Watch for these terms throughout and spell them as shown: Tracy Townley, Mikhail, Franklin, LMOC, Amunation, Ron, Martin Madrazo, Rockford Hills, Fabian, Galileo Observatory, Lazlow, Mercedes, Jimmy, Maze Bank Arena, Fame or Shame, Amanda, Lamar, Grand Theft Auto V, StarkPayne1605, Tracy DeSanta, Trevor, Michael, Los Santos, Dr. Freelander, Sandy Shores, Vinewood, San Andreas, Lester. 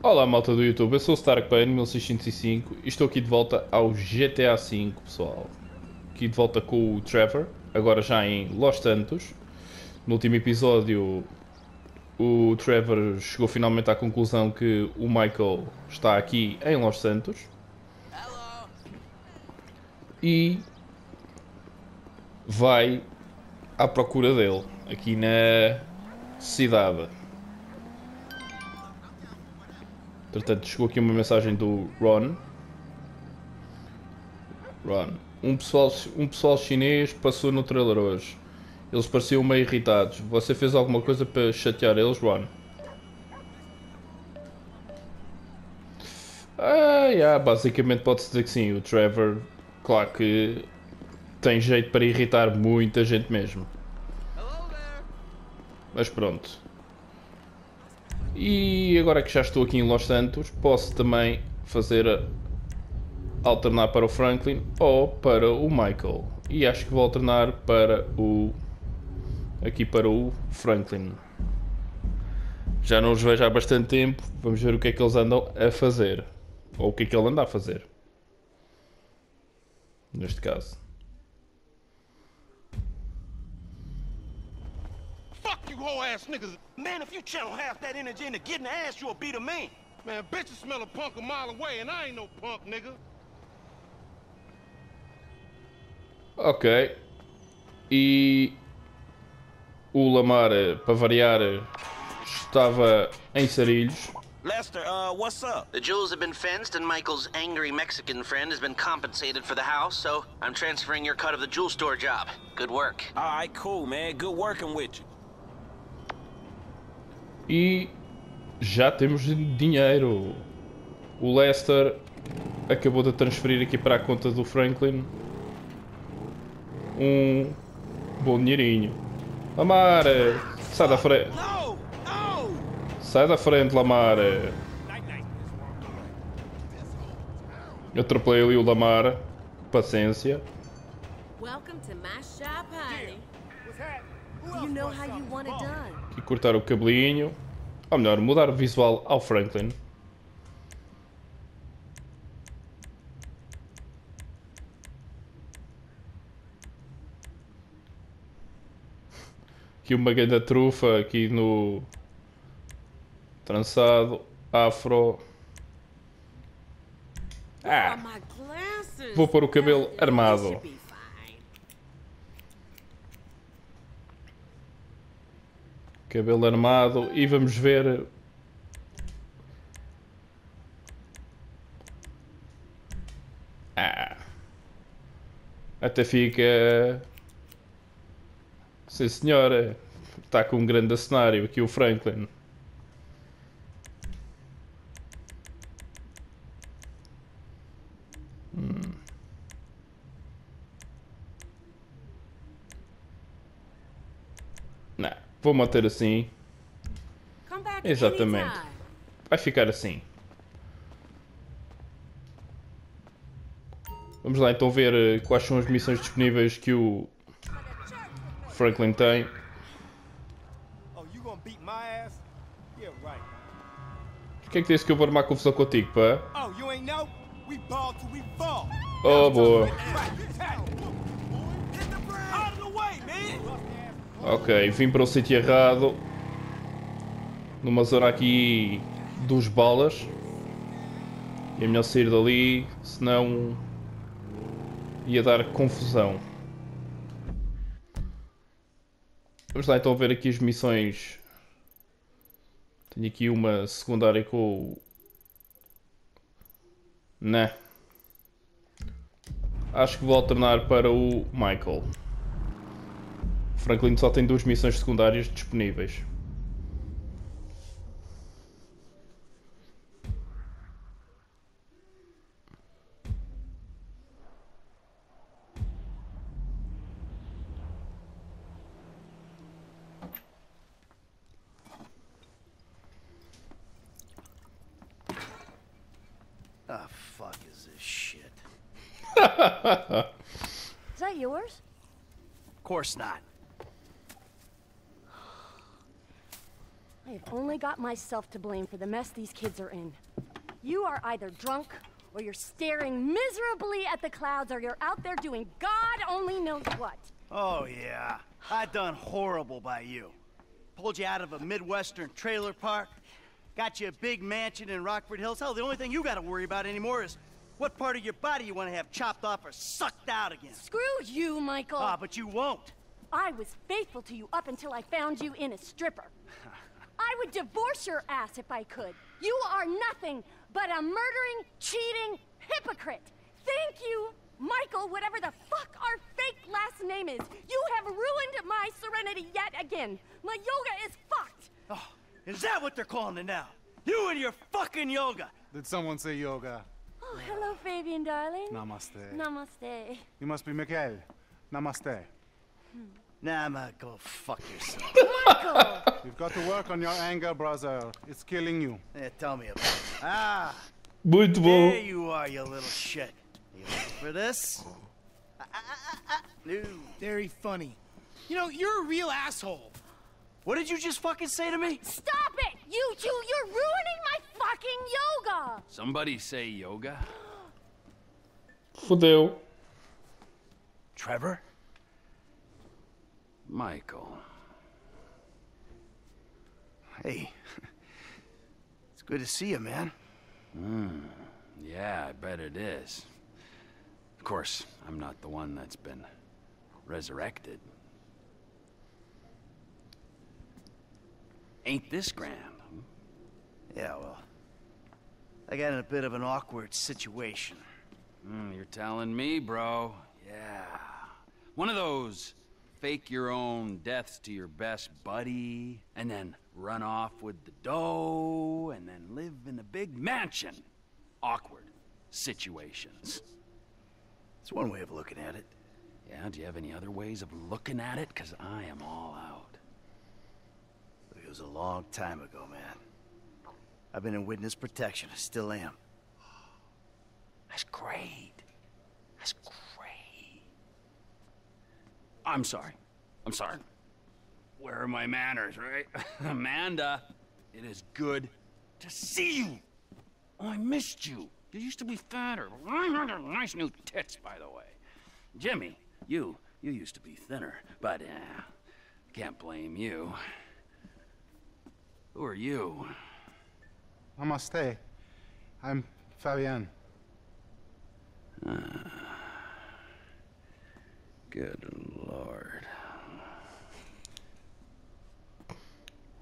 Olá malta do YouTube, eu sou o StarkPayne1605 e estou aqui de volta ao GTA V, pessoal. Aqui de volta com o Trevor, agora já em Los Santos. No último episódio o Trevor chegou finalmente à conclusão que o Michael está aqui em Los Santos. E vai à procura dele, aqui na cidade. Portanto, chegou aqui uma mensagem do Ron. Um pessoal chinês passou no trailer hoje. Eles pareciam meio irritados. Você fez alguma coisa para chatear eles, Ron? Basicamente pode-se dizer que sim. O Trevor, claro que tem jeito para irritar muita gente mesmo. Mas pronto. E agora que já estou aqui em Los Santos, posso também alternar para o Franklin ou para o Michael. E acho que vou alternar para o... aqui para o Franklin. Já não os vejo há bastante tempo. Vamos ver o que é que eles andam a fazer. Ou o que é que ele anda a fazer. Neste caso. Fuck you whole ass niggas. Man, if you channel half that energy into getting ass, you'll be the man. Man, bitches smell a punk a mile away and I ain't no punk, nigga. Ok. E o Lamar, para variar, estava em sarilhos. Lester, what's up? The jewels have been fenced and Michael's angry Mexican friend has been compensated for the house, so I'm transferring your cut of the jewel store job. Good work. Alright, cool, man. Good working with you. E já temos dinheiro. O Lester acabou de transferir aqui para a conta do Franklin um bom dinheirinho. Lamar, sai da frente. Sai da frente, Lamar. Eu atropelei ali o Lamar. Paciência. E cortar o cabelinho. Ou melhor, mudar o visual ao Franklin. Aqui uma grande trufa aqui no... trançado, afro... Vou pôr o cabelo armado. Cabelo armado e vamos ver... Até fica... Sim senhora, está com um grande cenário aqui o Franklin. Não, vou manter assim. Exatamente. Vai ficar assim. Vamos lá então ver quais são as missões disponíveis que o... Franklin tem. O que é que disse que eu vou armar confusão contigo, pá? Oh, boa. Ok, vim para o sítio errado. Numa zona aqui dos balas. É melhor sair dali, senão ia dar confusão. Vamos lá então ver aqui as missões. Tenho aqui uma secundária com o... Não. Acho que vou alternar para o Michael. O Franklin só tem duas missões secundárias disponíveis. Is that yours? Of course not. I've only got myself to blame for the mess these kids are in. You are either drunk, or you're staring miserably at the clouds, or you're out there doing God only knows what. Oh yeah, I done horrible by you. Pulled you out of a Midwestern trailer park, got you a big mansion in Rockford Hills. Hell, the only thing you gotta worry about anymore is what part of your body you want to have chopped off or sucked out again. Screw you, Michael. Ah, but you won't. I was faithful to you up until I found you in a stripper. I would divorce your ass if I could. You are nothing but a murdering, cheating hypocrite. Thank you, Michael, whatever the fuck our fake last name is. You have ruined my serenity yet again. My yoga is fucked. Oh, is that what they're calling it now? You and your fucking yoga. Did someone say yoga? Oh, hello, Fabian, darling. Namaste. Namaste. You must be Mikhail. Namaste. Nah, man, go fuck yourself. Michael! You've got to work on your anger, brother. It's killing you. Yeah, tell me about it. Ah! Muito bom. There you are, you little shit. You ready for this? No. Very funny. You know, you're a real asshole. What did you just fucking say to me? Stop it! You two, you're ruining my fucking yoga! Somebody say yoga? Fudeu. Trevor? Michael. Hey. It's good to see you, man. Yeah, I bet it is. Of course, I'm not the one that's been resurrected. Ain't this grand? Hmm? Yeah, well, I got in a bit of an awkward situation. You're telling me, bro. Yeah. One of those fake your own deaths to your best buddy, and then run off with the dough, and then live in a big mansion. Awkward situations. It's one way of looking at it. Yeah, do you have any other ways of looking at it? Because I am all out. But it was a long time ago, man. I've been in witness protection. I still am. That's great. That's great. I'm sorry. I'm sorry. Where are my manners, right? Amanda, it is good to see you. Oh, I missed you. You used to be fatter. Nice new tits, by the way. Jimmy, you used to be thinner, but can't blame you. Who are you? Namaste. I'm Fabian. Good Lord.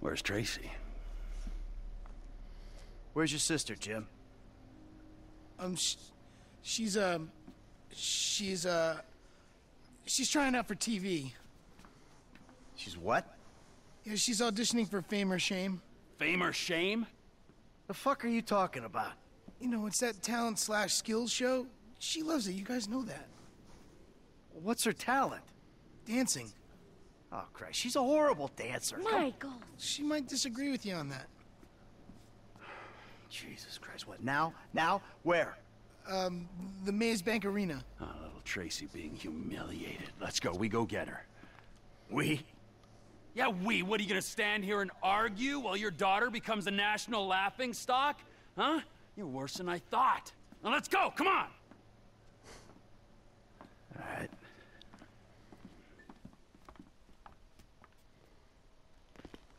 Where's Tracy? Where's your sister, Jim? She's trying out for TV. She's what? Yeah, she's auditioning for Fame or Shame. Fame or Shame? The fuck are you talking about? You know, it's that talent/skills show. She loves it, you guys know that. What's her talent? Dancing. Oh, Christ, she's a horrible dancer. Michael! She might disagree with you on that. Jesus Christ, what, now? Now? Where? The Maze Bank Arena. Oh, little Tracy being humiliated. Let's go, we go get her. We? Yeah, we? What, are you gonna stand here and argue while your daughter becomes a national laughingstock? Huh? You're worse than I thought. Now let's go, come on! All right.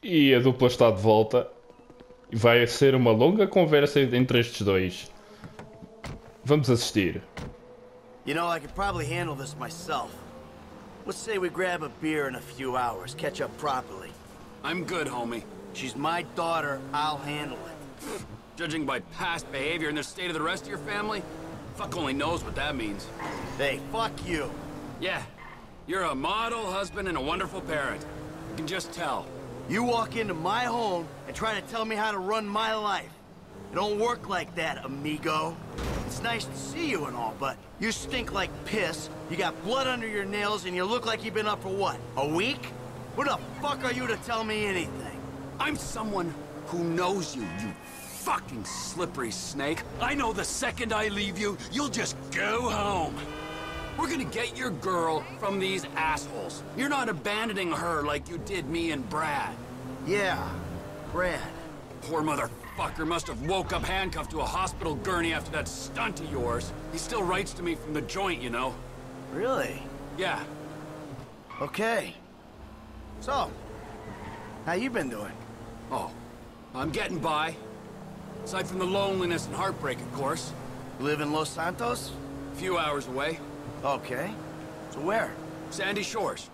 E a dupla está de volta. Vai ser uma longa conversa entre estes dois. Vamos assistir. You know, I could probably handle this myself. Let's say we grab a beer in a few hours, catch up properly. I'm good, homie. She's my daughter, I'll handle it. Judging by past behavior and the state of the rest of your family, fuck only knows what that means. Hey, fuck you. Yeah, you're a model husband and a wonderful parent. You can just tell. You walk into my home and try to tell me how to run my life. It don't work like that, amigo. It's nice to see you and all, but you stink like piss, you got blood under your nails, and you look like you've been up for what, a week? Who the fuck are you to tell me anything? I'm someone who knows you, you fucking slippery snake. I know the second I leave you, you'll just go home. We're gonna get your girl from these assholes. You're not abandoning her like you did me and Brad. Yeah, Brad. Poor motherfucker must have woke up handcuffed to a hospital gurney after that stunt of yours. He still writes to me from the joint, you know. Really? Yeah. Okay. So, how you been doing? Oh, I'm getting by. Aside from the loneliness and heartbreak, of course. You live in Los Santos? A few hours away. Okay. So where? Sandy Shores.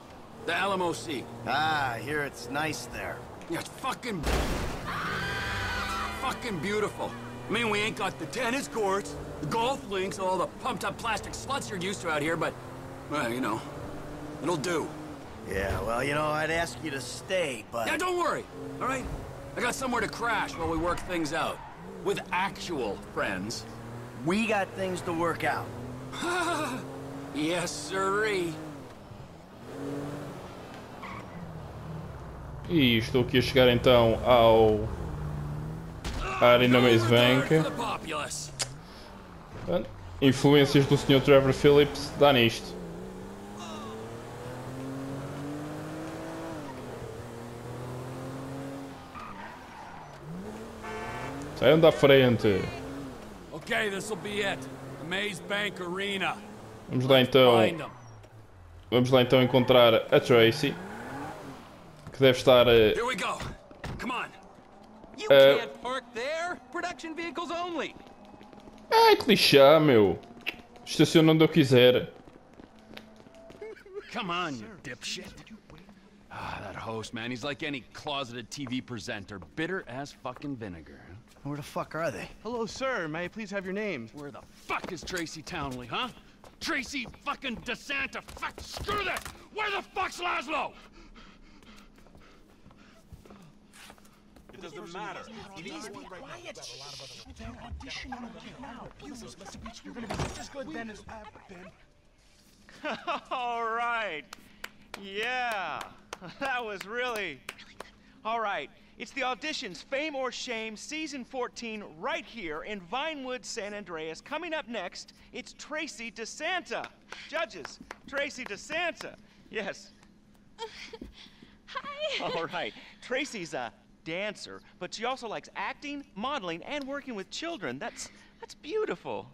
The LMOC. Ah, I hear it's nice there. Yeah, it's fucking beautiful. I mean, we ain't got the tennis courts, the golf links, all the pumped-up plastic sluts you're used to out here, but, well, you know, it'll do. Yeah, well, you know, I'd ask you to stay, but... Yeah, don't worry, all right? I got somewhere to crash while we work things out. With actual friends. We got things to work out. Yes, sirree. E estou aqui a chegar então ao... Arena Maze Bank. Influências do Sr. Trevor Phillips dá nisto. Saiam da frente. Okay, this will be it. The Maze Bank Arena. Vamos lá então encontrar a Tracy, que deve estar. Here we go. Come on. You can't park there. Production vehicles only. Ai, que lixar, meu. Estaciono onde eu quiser. Come on, you dipshit. Ah, that host, man. He's like any closeted TV presenter, bitter as fucking vinegar. Where the fuck are they? Hello, sir. May I please have your name? Where the fuck is Tracy Townley, huh? Tracy fucking DeSanta. Fuck, screw that. Where the fuck's Lazlow? It doesn't matter. Please be quiet. Shh. They're auditioning right now. You're gonna be just as good then as I've been. All right. Yeah. That was really... All right. It's the auditions, Fame or Shame, Season 14, right here in Vinewood, San Andreas. Coming up next, it's Tracy DeSanta. Judges, Tracy DeSanta. Yes. Hi. All right. Tracy's a dancer, but she also likes acting, modeling, and working with children. That's beautiful.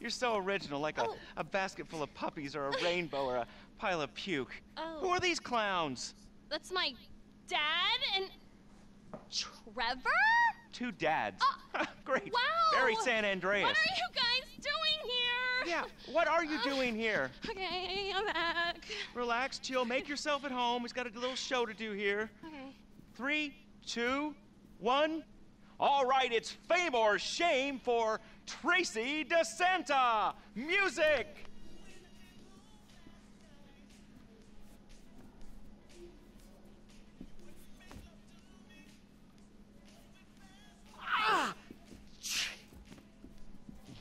You're so original, like a basket full of puppies or a rainbow or a pile of puke. Oh. Who are these clowns? That's my dad and... Trevor? Two dads. Great. Wow. Very San Andreas. What are you guys doing here? Yeah, what are you doing here? Okay, I'm back. Relax, chill, make yourself at home. He's got a little show to do here. Okay. 3, 2, 1. All right, it's Fame or Shame for Tracy DeSanta. Music!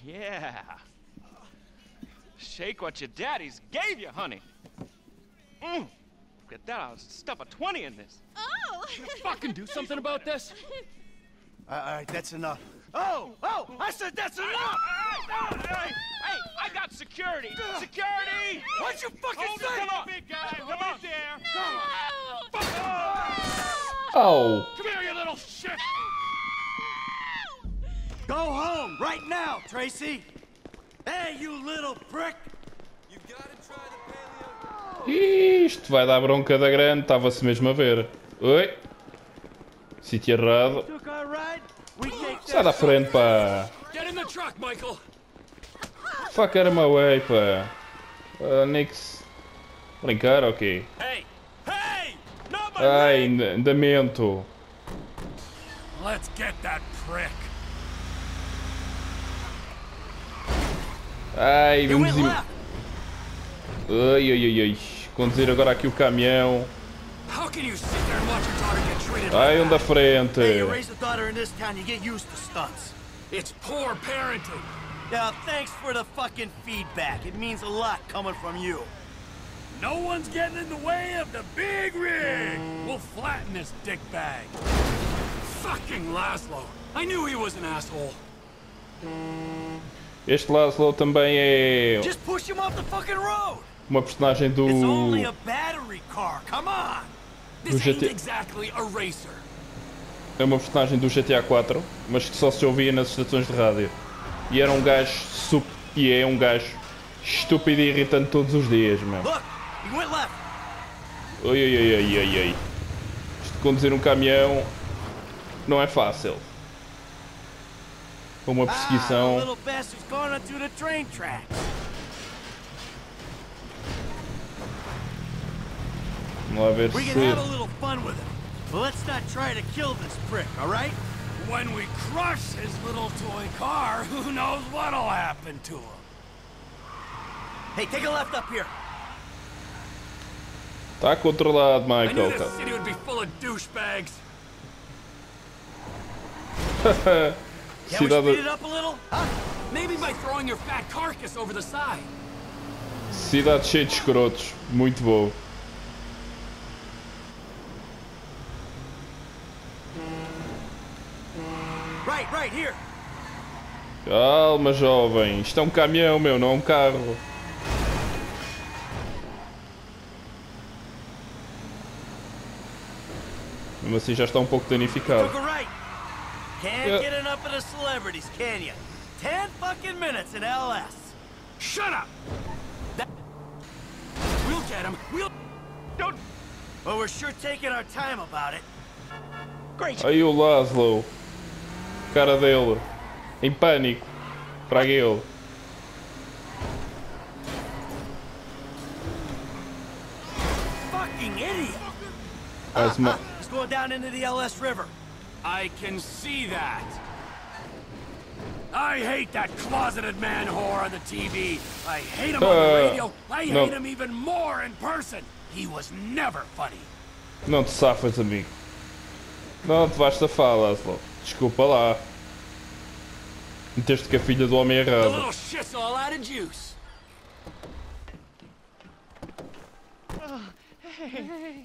Yeah. Shake what your daddies gave you, honey. Get that out. Stuff a 20 in this. Oh! Can you fucking do something about this? All right, that's enough. Oh! I said that's enough! All right. Hey, I got security. Security! What'd you fucking say? Come on, big guy. Come on. There. No! Oh! Come here, you little shit! Go home right now, Tracy! Hey, you little prick! You gotta try the paleo. Isto vai dar bronca da grande, estava-se mesmo a ver. Oi! Sítio errado. Sai da frente, pá! Get in the truck, Michael! Fuck out of my way, pá! Nix. Brincar, ok. Hey! Ai, andamento! Let's get that prick! Ai, vamos em... Ai. Conduzir agora aqui o caminhão. Ai, um da frente. Este Lazlow também é uma personagem do GTA. é uma personagem do GTA 4, mas que só se ouvia nas estações de rádio. E era um gajo super, e é um gajo estúpido e irritante todos os dias, meu. Oi. Isto de conduzir um caminhão não é fácil. Uma perseguição. Vamos lá ver se... But let's not try to kill this prick, all right? When we crush his little toy car, who knows what'll happen to him? Hey, take a left up here. Tá controlado, Michael. I knew this city would be full of douchebags. Can we speed it up a little? Huh? Maybe by throwing your fat carcass over the side. Cidade cheia de escrotos, muito bom. Calma, jovem. Isto é um caminhão, meu, não é um carro. Mesmo assim já está um pouco danificado. Aí o Lazlow. Cara dele. Em pânico. Praga ele. Fucking idiot. Let's go down into the LS River. I can see that. I hate that closeted man whore on the TV. I hate him on the radio. I hate him even more in person. He was never funny. Não te safas, amigo. Não te vais safar, Lazlow. Desculpa lá. Meteste com a filha do homem errado.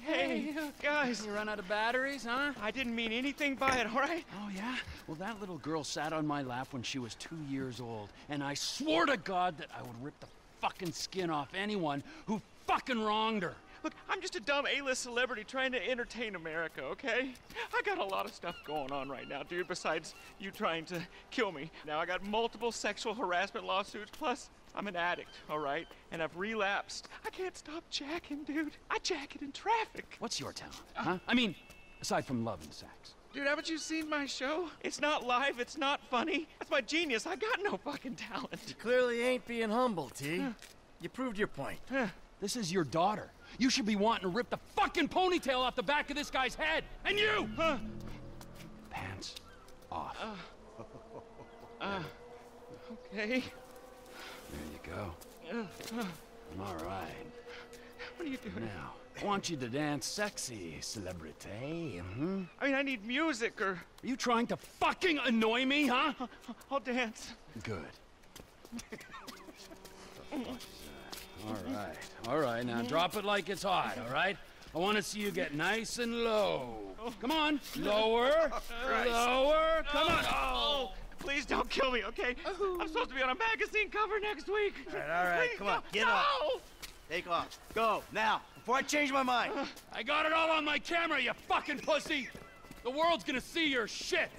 Hey, guys. You run out of batteries, huh? I didn't mean anything by it, all right? Oh, yeah? Well, that little girl sat on my lap when she was 2 years old, and I swore to God that I would rip the fucking skin off anyone who fucking wronged her. Look, I'm just a dumb A-list celebrity trying to entertain America, okay? I got a lot of stuff going on right now, dude, besides you trying to kill me. Now I got multiple sexual harassment lawsuits, plus I'm an addict, all right? And I've relapsed. I can't stop jacking, dude. I jack it in traffic. What's your talent, huh? I mean, aside from love and sex. Dude, haven't you seen my show? It's not live, it's not funny. That's my genius. I got no fucking talent. You clearly ain't being humble, T. You proved your point. This is your daughter. You should be wanting to rip the fucking ponytail off the back of this guy's head. And you! Pants off. Okay. There you go. I'm all right. What are you doing now? I want you to dance sexy, celebrity. I mean, I need music or... Are you trying to fucking annoy me, huh? I'll dance. Good. All right, now drop it like it's hot, all right? I want to see you get nice and low. Come on, lower, come on. Oh, please don't kill me, okay? I'm supposed to be on a magazine cover next week. All right, come on, get up. Take off, go, now, before I change my mind. I got it all on my camera, you fucking pussy. The world's gonna see your shit.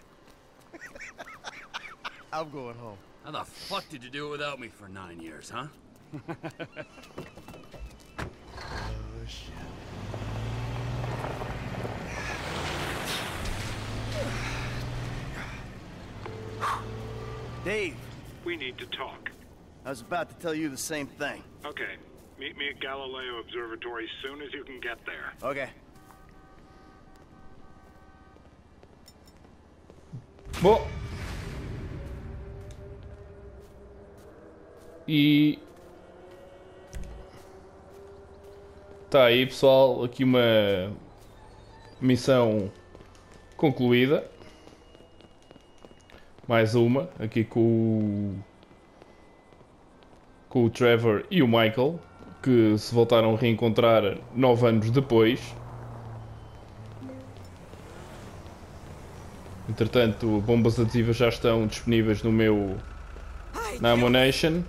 I'm going home. How the fuck did you do it without me for 9 years, huh? Dave, we need to talk. I was about to tell you the same thing. Okay, meet me at Galileo Observatory as soon as you can get there. Okay. Bom. E tá aí, pessoal, aqui uma missão concluída. Mais uma, aqui com o Trevor e o Michael, que se voltaram a reencontrar 9 anos depois. Entretanto, bombas adesivas já estão disponíveis no meu... na Amunation.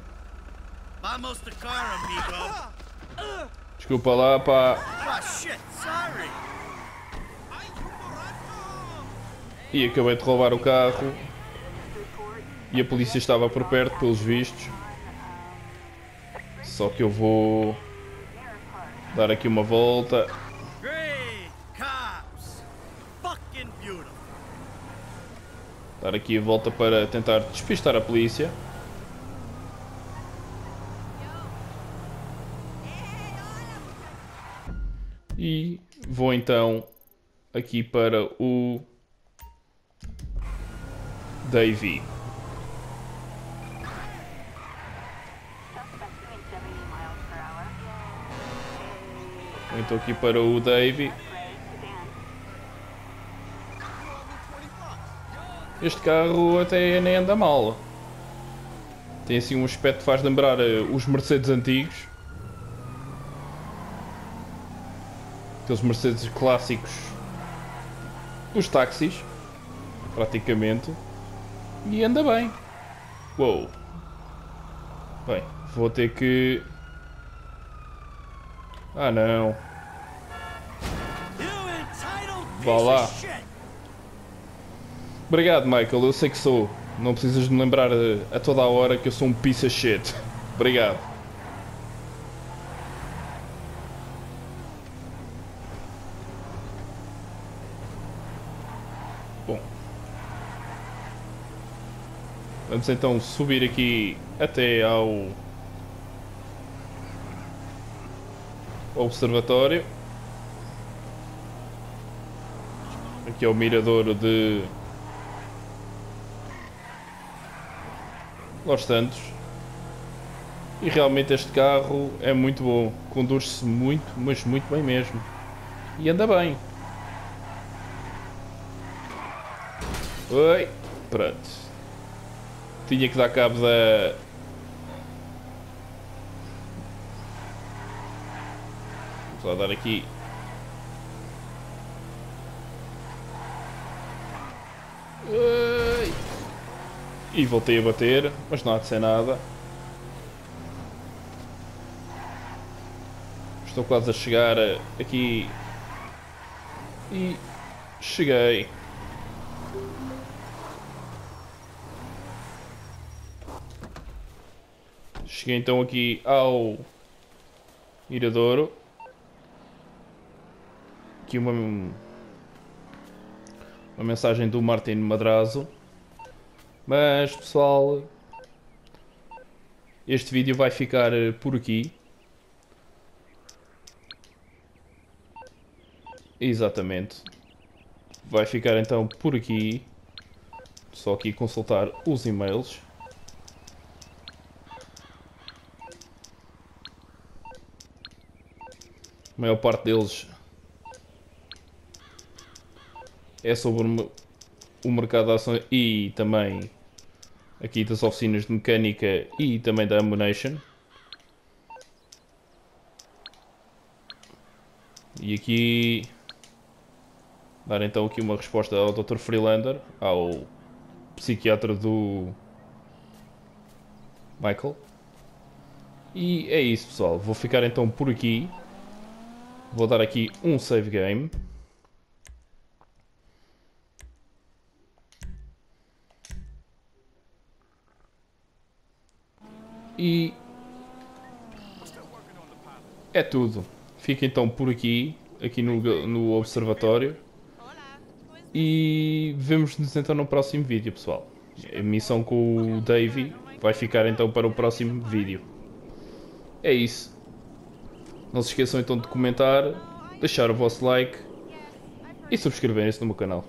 Desculpa lá, pá. e acabei de roubar o carro e a polícia estava por perto, pelos vistos. Só que eu vou dar aqui uma volta. Dar aqui a volta para tentar despistar a polícia. E vou então aqui para o Davey. Então aqui para o Davey. Este carro até nem anda mal. Tem assim um aspecto que faz lembrar os Mercedes antigos. Aqueles Mercedes clássicos. Os táxis. Praticamente. E anda bem. Uou. Bem, vou ter que... Ah não. Vá lá. Obrigado, Michael, eu sei que sou. Não precisas de me lembrar a toda a hora que eu sou um piece of shit. Obrigado. Bom. Vamos então subir aqui até ao observatório. Aqui é o mirador de Los Santos. E realmente este carro é muito bom. Conduz-se muito, mas muito bem mesmo. E anda bem. Oi. Pronto. Tinha que dar cabo da... Vamos lá dar aqui. Oi. E voltei a bater, mas não há de ser nada. Estou quase a chegar aqui. E cheguei. Cheguei então aqui ao miradouro. Aqui uma mensagem do Martin Madrazo. Mas pessoal, este vídeo vai ficar por aqui. Exatamente. Vai ficar então por aqui. Só aqui consultar os e-mails. A maior parte deles é sobre o mercado de ações e também aqui das oficinas de mecânica e também da Amunation. E aqui dar então aqui uma resposta ao Dr. Freelander, ao psiquiatra do Michael. E é isso pessoal, vou ficar então por aqui. Vou dar aqui um save game. E é tudo. Fica então por aqui, aqui no observatório. E vemos-nos então no próximo vídeo, pessoal. A missão com o Davey vai ficar então para o próximo vídeo. É isso. Não se esqueçam então de comentar, deixar o vosso like e subscreverem-se no meu canal.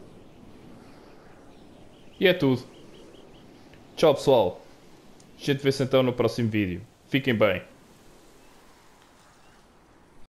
E é tudo. Tchau, pessoal. A gente vê-se então no próximo vídeo. Fiquem bem.